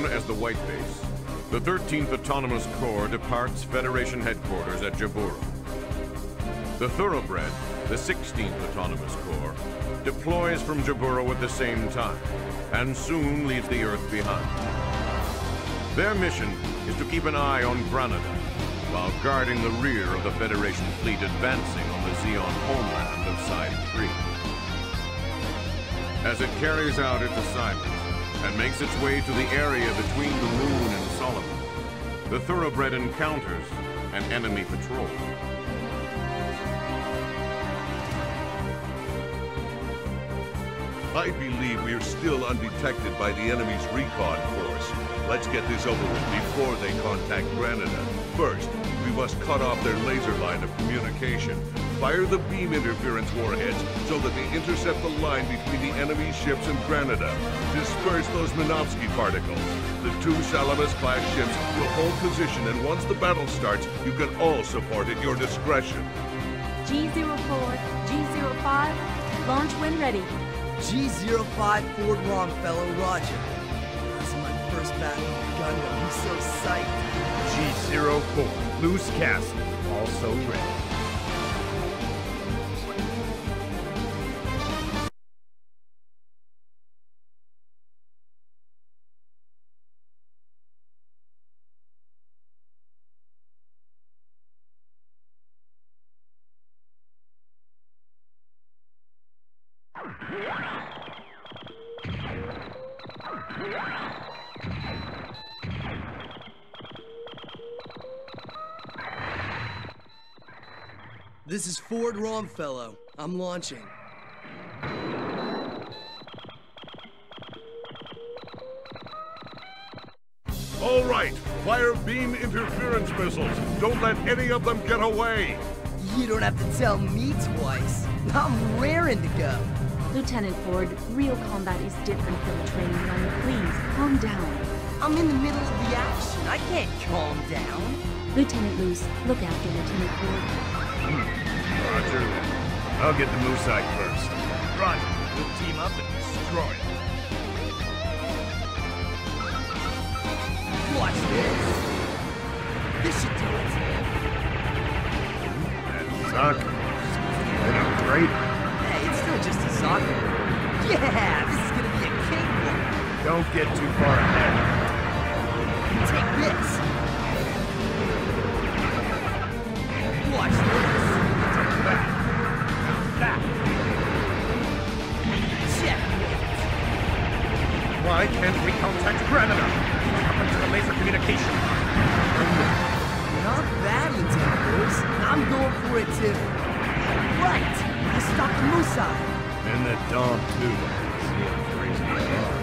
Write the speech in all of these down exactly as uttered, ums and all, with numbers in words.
known as the White Base, the thirteenth Autonomous Corps departs Federation headquarters at Jaburo. The Thoroughbred, the sixteenth Autonomous Corps, deploys from Jaburo at the same time, and soon leaves the Earth behind. Their mission is to keep an eye on Granada, while guarding the rear of the Federation fleet advancing on the Zeon homeland of Side three. As it carries out its assignment, and makes its way to the area between the Moon and Solomon, the Thoroughbred encounters an enemy patrol. I believe we are still undetected by the enemy's recon force. Let's get this over with before they contact Granada. First, we must cut off their laser line of communication. Fire the beam interference warheads so that they intercept the line between the enemy ships and Granada. Disperse those Minovsky particles. The two Salamis-class ships will hold position, and once the battle starts, you can all support at your discretion. G zero four, G zero five, launch when ready. G zero five, Ford Romfellow, roger. That's my first battle with Gundam, I'm so psyched. G zero four, Loose Castle, also ready. This is Ford Romfellow. I'm launching. All right, fire beam interference missiles. Don't let any of them get away. You don't have to tell me twice. I'm raring to go. Lieutenant Ford, real combat is different from a training run. Please, calm down. I'm in the middle of the action. I can't calm down. Lieutenant Luce, look after Lieutenant Ford. Roger that. I'll get the Musai first. Roger. We'll team up and destroy it. Watch this. This should do it. That soccer. It's great. Hey, it's still just a soccer. Yeah, this is gonna be a cakewalk. Don't get too far ahead. Take this. Watch this. Back. Check. Why can't we contact Granada? What happened to the laser communication? Not bad, Lieutenant Bruce. I'm going for it too. Right! I stopped Musai. And the Dom too. See how crazy they are.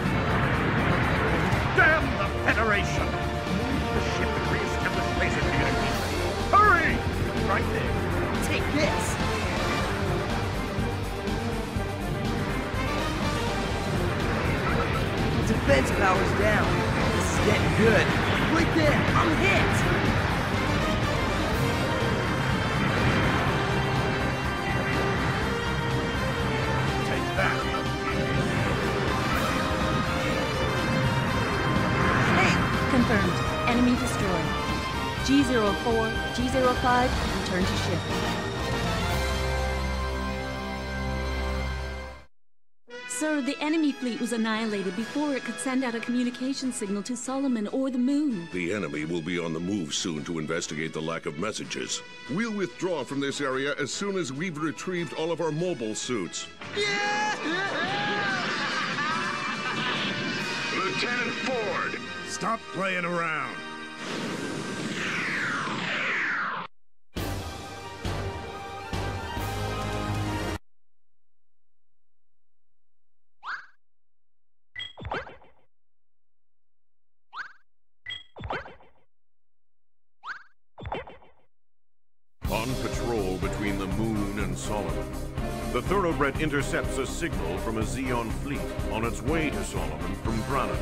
Damn the Federation! The ship that re-established laser communication. Hurry! Right there. Take this! Defense power's down. This is getting good. Right there, I'm hit! Take that. Hey! Confirmed. Enemy destroyed. G zero four, G zero five, return to ship. Sir, the enemy fleet was annihilated before it could send out a communication signal to Solomon or the Moon. The enemy will be on the move soon to investigate the lack of messages. We'll withdraw from this area as soon as we've retrieved all of our mobile suits. Yeah! Lieutenant Ford! Stop playing around. The Thoroughbred intercepts a signal from a Zeon fleet on its way to Solomon from Granada.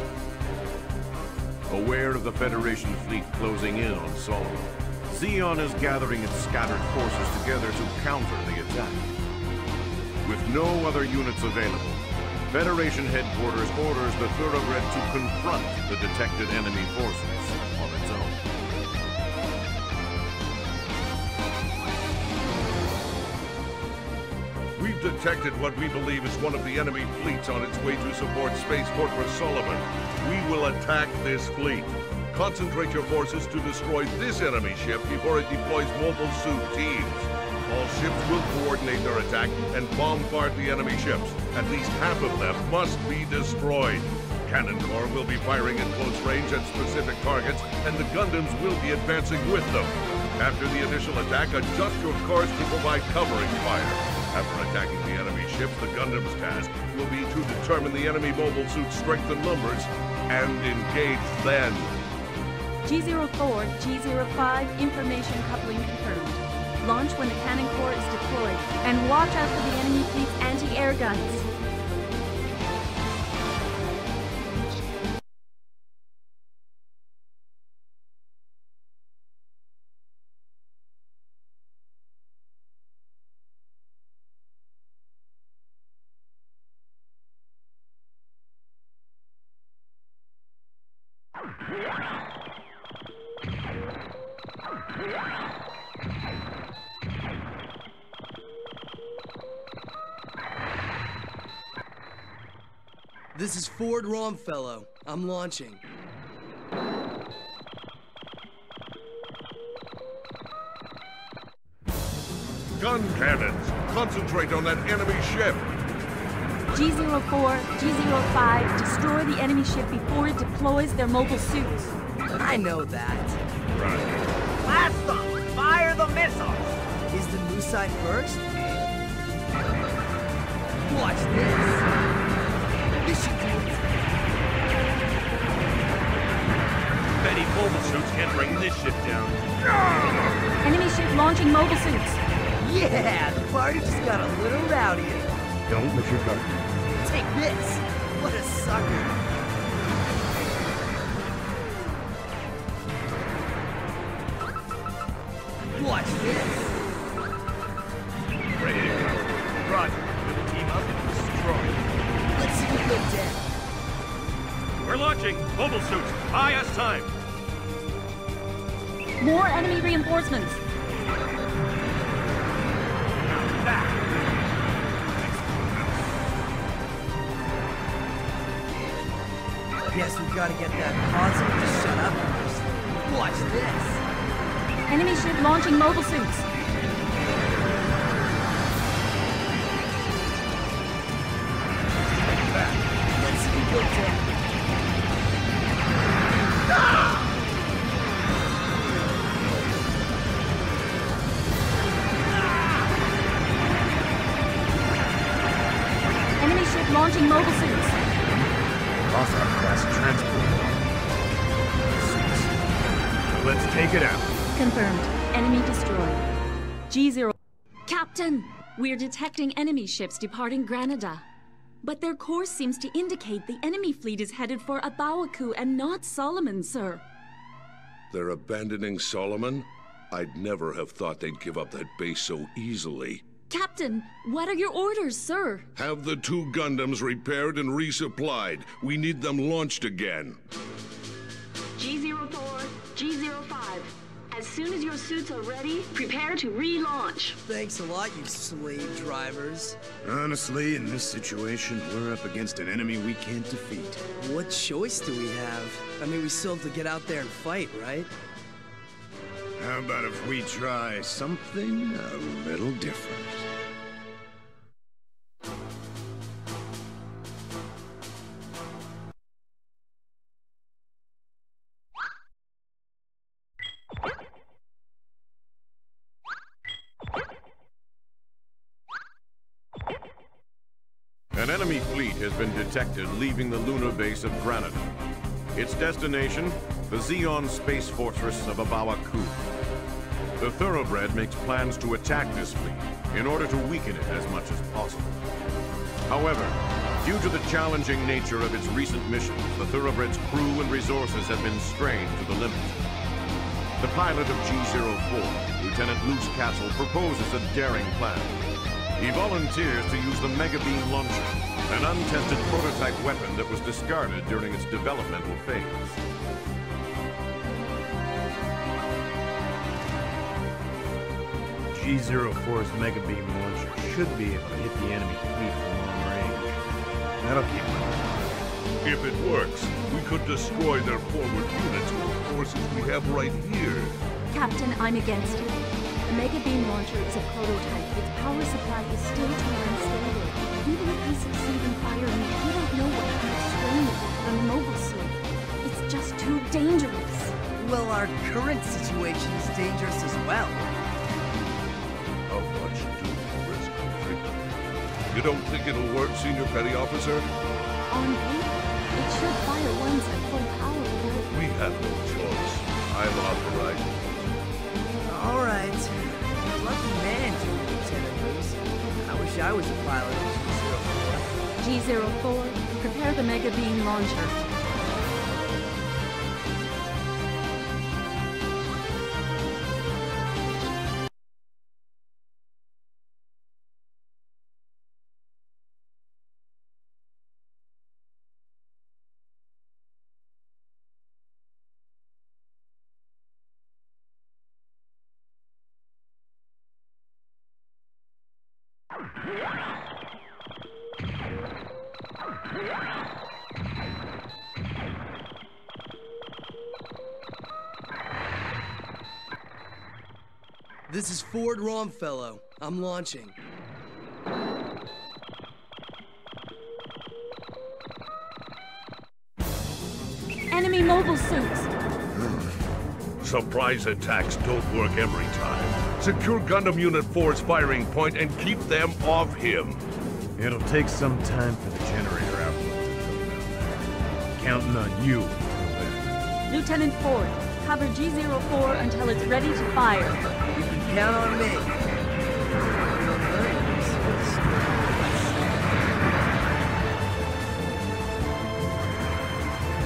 Aware of the Federation fleet closing in on Solomon, Zeon is gathering its scattered forces together to counter the attack. With no other units available, Federation headquarters orders the Thoroughbred to confront the detected enemy forces on its own. We've detected what we believe is one of the enemy fleets on its way to support Space Fortress Solomon. We will attack this fleet. Concentrate your forces to destroy this enemy ship before it deploys mobile suit teams. All ships will coordinate their attack and bombard the enemy ships. At least half of them must be destroyed. Cannon Corps will be firing at close range at specific targets, and the Gundams will be advancing with them. After the initial attack, adjust your course to provide covering fire. After attacking the enemy ships, the Gundam's task will be to determine the enemy mobile suit's strength and numbers and engage then. G zero four, G zero five, information coupling confirmed. Launch when the cannon corps is deployed, and watch out for the enemy fleet's anti-air guns. This is Ford Romfellow. I'm launching. Gun cannons! Concentrate on that enemy ship! G zero four, G zero five, destroy the enemy ship before it deploys their mobile suits. I know that. Right. Blast them! Fire the missiles! Is the Musai first? Watch this! Many mobile suits can't bring this ship down. Enemy ship launching mobile suits. Yeah, the party just got a little rowdy. Don't let your guard down. Take this. What a sucker. Watch this. Ready to go. Roger. We'll team up and destroy it. Let's see what they're dead. We're launching! Mobile suits! Buy us time! More enemy reinforcements! Now that! Guess we gotta get that console to shut up first. Watch this! Enemy ship launching mobile suits! Launching mobile suits. Offer class transport. Let's take it out. Confirmed. Enemy destroyed. G zero. Captain, we're detecting enemy ships departing Granada. But their course seems to indicate the enemy fleet is headed for A Baoa Qu and not Solomon, sir. They're abandoning Solomon? I'd never have thought they'd give up that base so easily. Captain, what are your orders, sir? Have the two Gundams repaired and resupplied. We need them launched again. G zero four, G zero five. As soon as your suits are ready, prepare to relaunch. Thanks a lot, you slave drivers. Honestly, in this situation, we're up against an enemy we can't defeat. What choice do we have? I mean, we still have to get out there and fight, right? How about if we try something a little different? An enemy fleet has been detected leaving the lunar base of Granada. Its destination, the Zeon space fortress of A Baoa Qu. The Thoroughbred makes plans to attack this fleet in order to weaken it as much as possible. However, due to the challenging nature of its recent missions, the Thoroughbred's crew and resources have been strained to the limit. The pilot of G zero four, Lieutenant Loose Castle, proposes a daring plan. He volunteers to use the Mega-Beam Launcher, an untested prototype weapon that was discarded during its developmental phase. G zero four's Mega-Beam Launcher should be able to hit the enemy fleet from long range. That'll keep them. If it works, we could destroy their forward units with the forces we have right here. Captain, I'm against it. The Mega-Beam Launcher is a prototype. Its power supply is still too unstable. Even if we succeed in firing it, we don't know what kind of strain it will on mobile slave. It's just too dangerous. Well, our current situation is dangerous as well. How much do you risk conflicting? You don't think it'll work, Senior Petty Officer? On paper, it should fire once at full power. We have no choice. I'm authorized. All right. You're a lucky man, Junior Lieutenant Bruce. I wish I was a pilot of G zero four. G zero four, prepare the Mega Beam Launcher. This is Ford Romfellow. I'm launching. Enemy mobile suits. Surprise attacks don't work every time. Secure Gundam Unit four's firing point and keep them off him. It'll take some time for the generator output to come down there. Counting on you. Lieutenant Ford, cover G zero four until it's ready to fire. Count on me.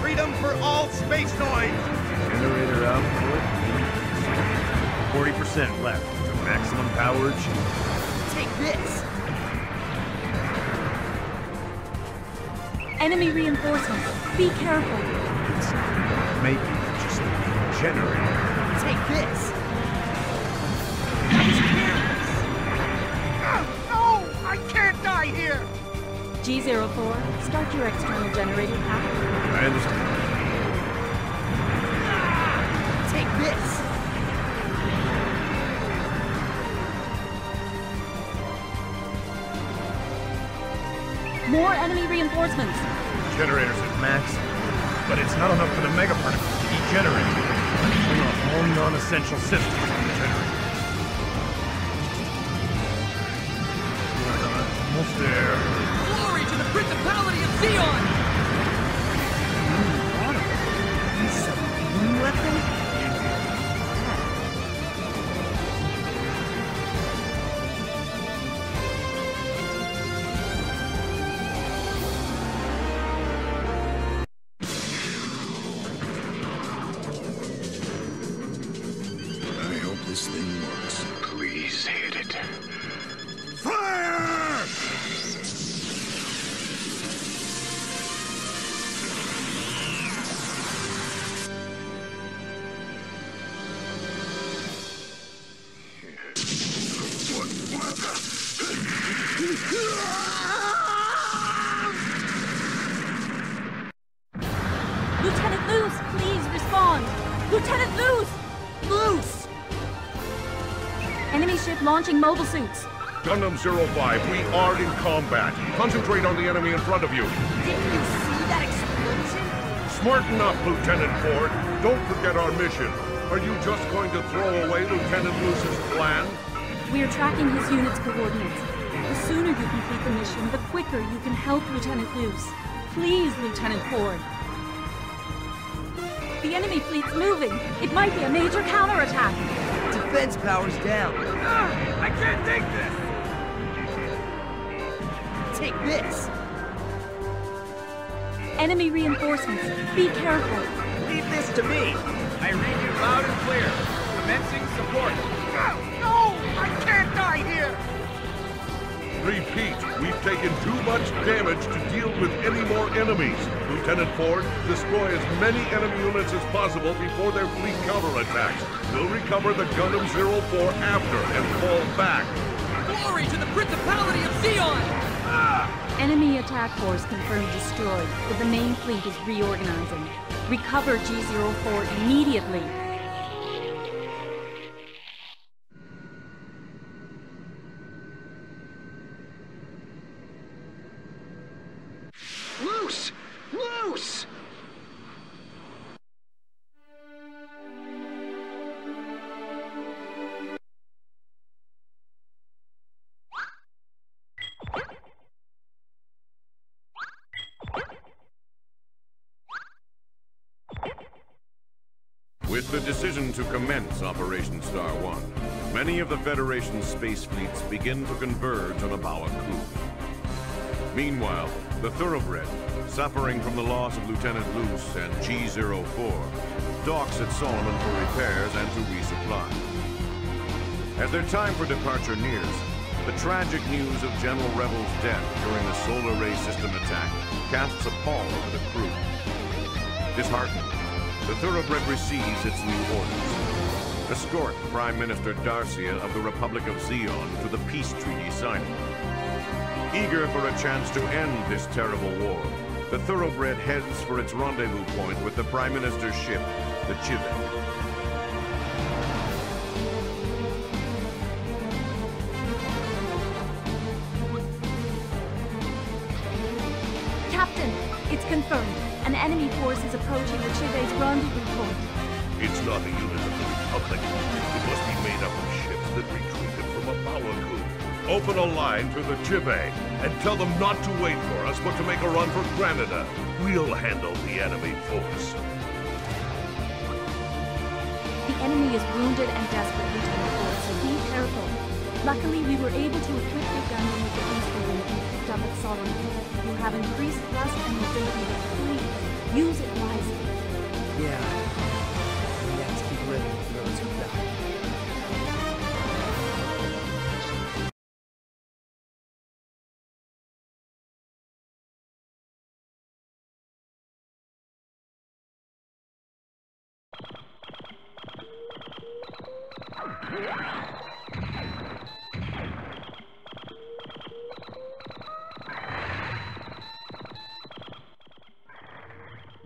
Freedom for all space noise! Generator output. forty percent left to maximum power achieved. Take this! Enemy reinforcements. Be careful. It's not making it just a generator. Take this! G zero four, start your external generator after. I understand. Take this! More enemy reinforcements! Generator's at max, but it's not enough for the megaparticles to degenerate. Bring off all non-essential systems from the generator. Almost there. Principality of Zeon! Is some beam weapon? I hope this thing works. Please hit it. Fire! Launching mobile suits. Gundam zero five, we are in combat. Concentrate on the enemy in front of you. Didn't you see that explosion? Smarten up, Lieutenant Ford. Don't forget our mission. Are you just going to throw away Lieutenant Loose's plan? We're tracking his unit's coordinates. The sooner you complete the mission, the quicker you can help Lieutenant Loose. Please, Lieutenant Ford. The enemy fleet's moving. It might be a major counterattack. Defense power's down. Ah, I can't take this! Take this! Enemy reinforcements, be careful. Leave this to me. I read you loud and clear. Commencing support. No! I can't die here! Repeat, we've taken too much damage to deal with any more enemies. Lieutenant Ford, destroy as many enemy units as possible before their fleet counterattacks. We'll recover the Gundam zero four after and fall back. Glory to the Principality of Zeon! Ah! Enemy attack force confirmed destroyed, but the main fleet is reorganizing. Recover G zero four immediately. Loose! Loose! With the decision to commence Operation Star One, many of the Federation's space fleets begin to converge on A Baoa Qu. Meanwhile, the Thoroughbred, suffering from the loss of Lieutenant Loose and G zero four, docks at Solomon for repairs and to resupply. As their time for departure nears, the tragic news of General Rebel's death during the Solar Ray System attack casts a pall over the crew. Disheartened, the Thoroughbred receives its new orders. Escort Prime Minister Darcia of the Republic of Zeon to the peace treaty signing. Eager for a chance to end this terrible war, the Thoroughbred heads for its rendezvous point with the Prime Minister's ship, the Chivi. Captain, it's confirmed. An enemy force is approaching the Chivvay's rendezvous point. It's not a unit of the Republic. It must be made up of ships that retreated from A Baoa Qu. Open a line to the Chivvay and tell them not to wait for us, but to make a run for Granada. We'll handle the enemy force. The enemy is wounded and desperate, Lieutenant Ford, so be careful. Luckily, we were able to equip your Gundam with the instrument you picked up at Solomon. You have increased thrust and mobility to flee. Use it wisely. Yeah. We have to keep living for those who die.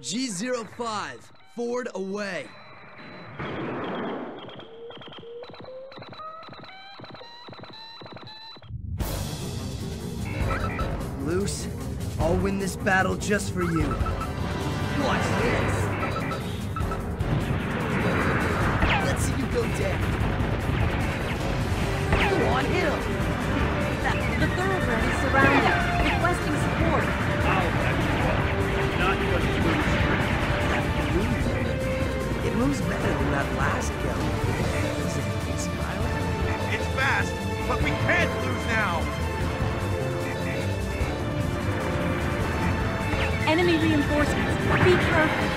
G zero five, Ford away. Loose, I'll win this battle just for you. Watch this. Let's see you go down. Go on, hit him. The, the Thoroughbred is surrounded, requesting support. Oh, not good. It moves better than that last go. Is it smiling? It's fast, but we can't lose now! Enemy reinforcements, be careful!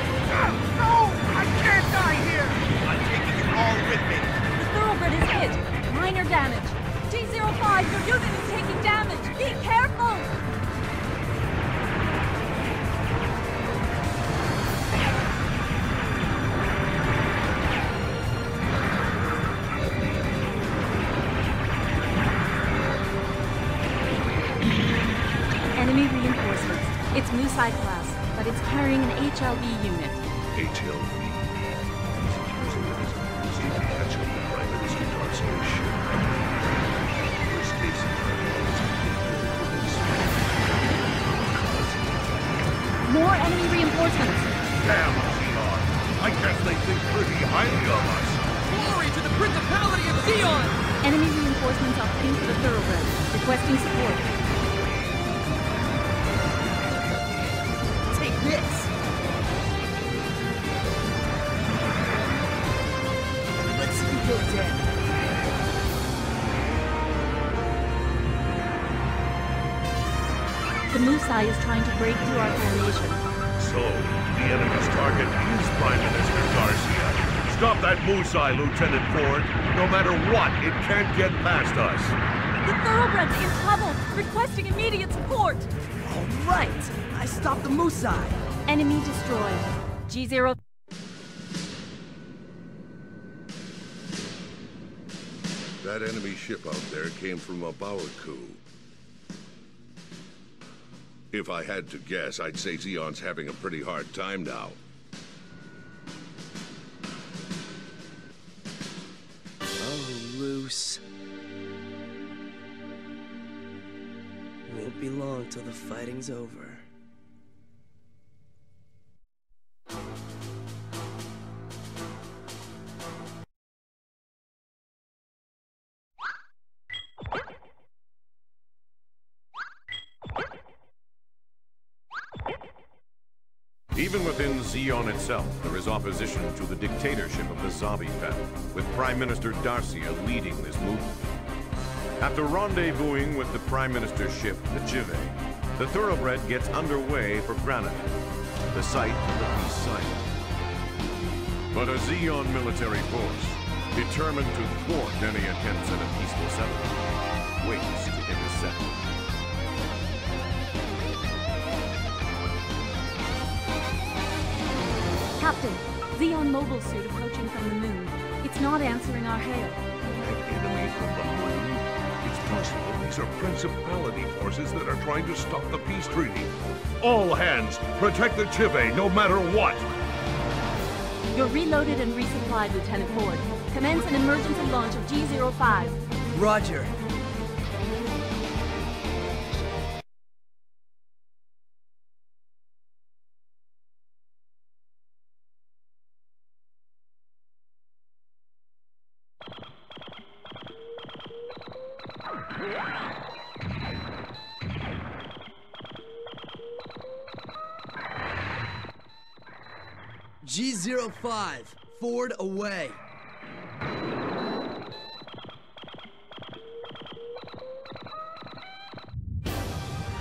No! I can't die here! I'm taking it all with me! The Thoroughbred is hit. Minor damage. G zero five, your unit is taking damage! Be careful! It's Musai class, but it's carrying an H L V unit. H L V? See the action of the Prime Minister Darcia's ship. First case of the Prime Minister. More enemy reinforcements! Damn, Zeon! I guess they think pretty highly of us! Glory to the Principality of Zeon! Enemy reinforcements are pinned to the Thoroughbred, requesting support. The Musai is trying to break through our formation. So, the enemy's target is Prime Minister Darcia. Stop that Musai, Lieutenant Ford. No matter what, it can't get past us. The Thoroughbred's in trouble. Requesting immediate support! Alright! I stopped the Musai! Enemy destroyed. G zero... That enemy ship out there came from A Baoa Qu. If I had to guess, I'd say Zeon's having a pretty hard time now. Oh, Loose. Won't be long till the fighting's over. Even within Zeon itself, there is opposition to the dictatorship of the Zabi family, with Prime Minister Darcia leading this movement. After rendezvousing with the Prime Minister's ship, the Chivvay, the Thoroughbred gets underway for Granada, the site of the peace site. But a Zeon military force, determined to thwart any attempts at a peaceful settlement, waits to intercept. Captain, Zeon mobile suit approaching from the moon. It's not answering our hail. That enemy from the moon? It's possible these are principality forces that are trying to stop the peace treaty. All hands, protect the Chivvay no matter what! You're reloaded and resupplied, Lieutenant Ford. Commence an emergency launch of G zero five. Roger. G zero five, Ford away.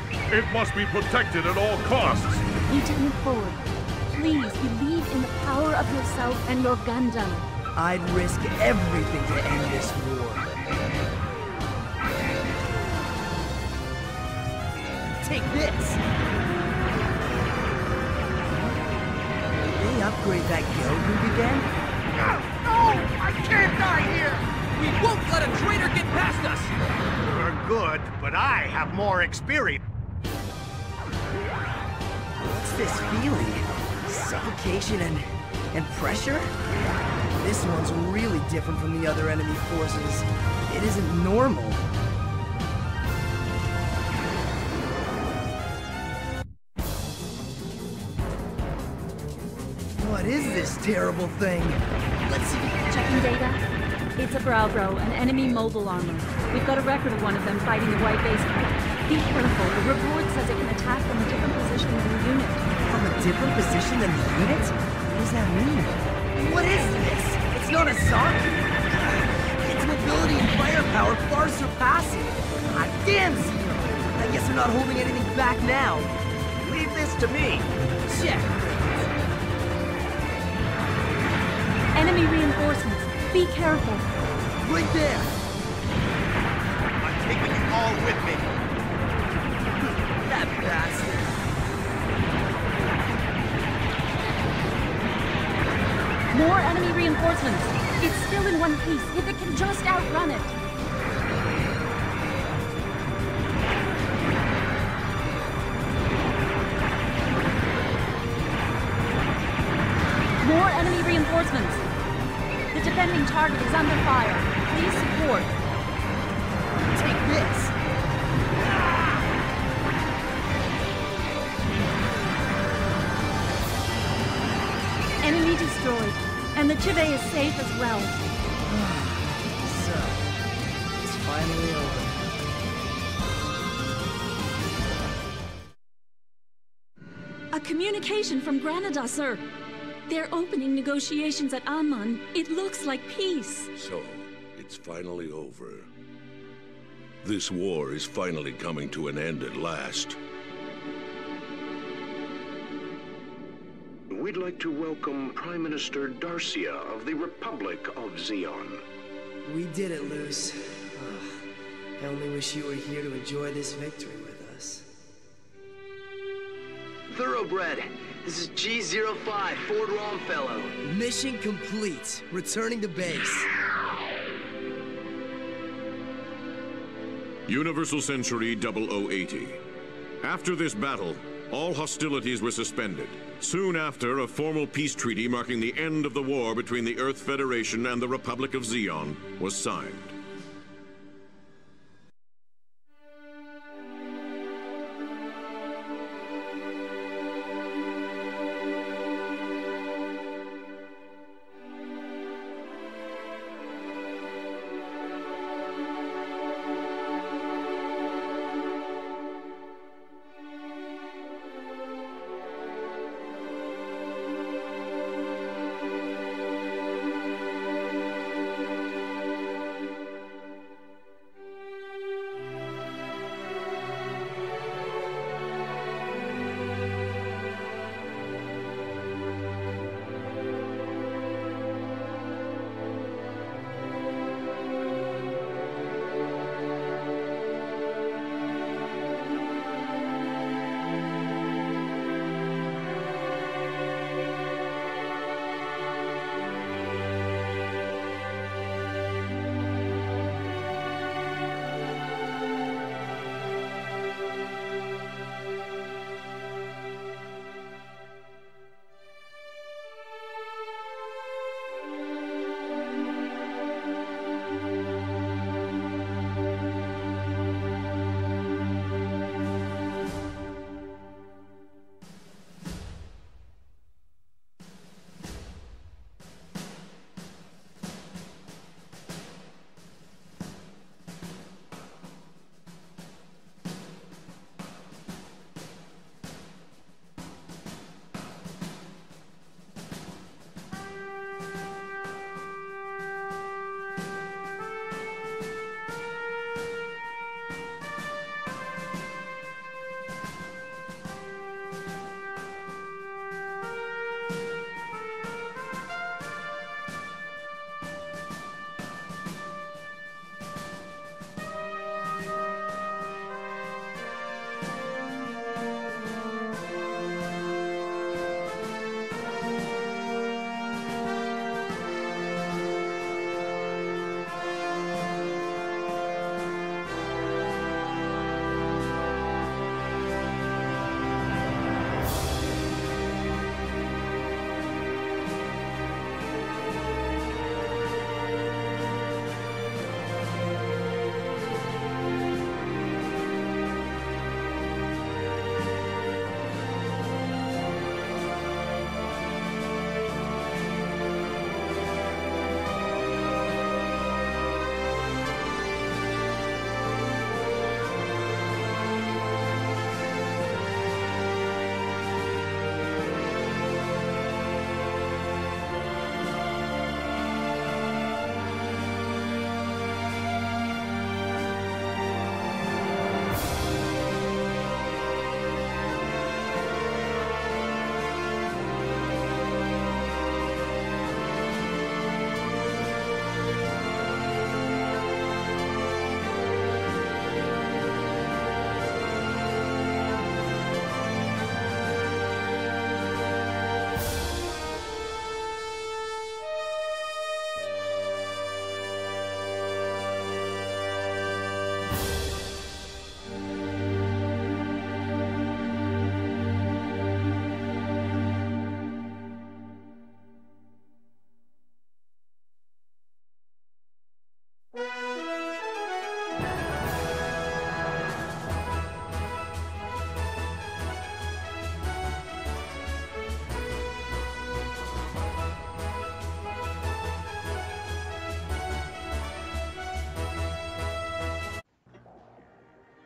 It must be protected at all costs. Lieutenant Ford, please believe in the power of yourself and your Gundam. I'd risk everything to end this war. Take this! Upgrade that guild move again? No! No! I can't die here! We won't let a traitor get past us! You're good, but I have more experience. What's this feeling? Suffocation and... and pressure? This one's really different from the other enemy forces. It isn't normal. What is this terrible thing? Let's see. Checking data. It's a Braw Bro, an enemy mobile armor. We've got a record of one of them fighting the White Base. Be careful. The report says it can attack from a different position than the unit. From a different position than the unit? What does that mean? What is this? It's not a zombie. Its mobility and firepower far surpass it. I damn Zero. I guess they're not holding anything back now. Leave this to me. Check. Enemy reinforcements. Be careful. Right there. I'm taking you all with me. That bastard. More enemy reinforcements. It's still in one piece. If it can just outrun it. More enemy reinforcements. The defending target is under fire. Please support. Take this. Ah! Enemy destroyed. And the Chivvay is safe as well. So, it's finally over. A communication from Granada, sir. They're opening negotiations at Amman. It looks like peace. So, it's finally over. This war is finally coming to an end at last. We'd like to welcome Prime Minister Darcia of the Republic of Zeon. We did it, Loose. I only wish you were here to enjoy this victory with us. Thoroughbred, this is G zero five, Ford Romfellow. Mission complete. Returning to base. Universal Century double oh eighty. After this battle, all hostilities were suspended. Soon after, a formal peace treaty marking the end of the war between the Earth Federation and the Republic of Zeon was signed.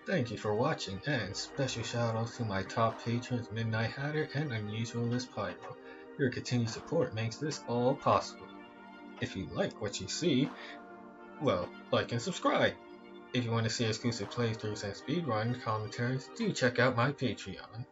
Thank you for watching, and special shout out to my top patrons Midnight Hatter and Unusualist Piper. Your continued support makes this all possible. If you like what you see, well, like and subscribe. If you want to see exclusive playthroughs and speedrun commentaries, do check out my Patreon.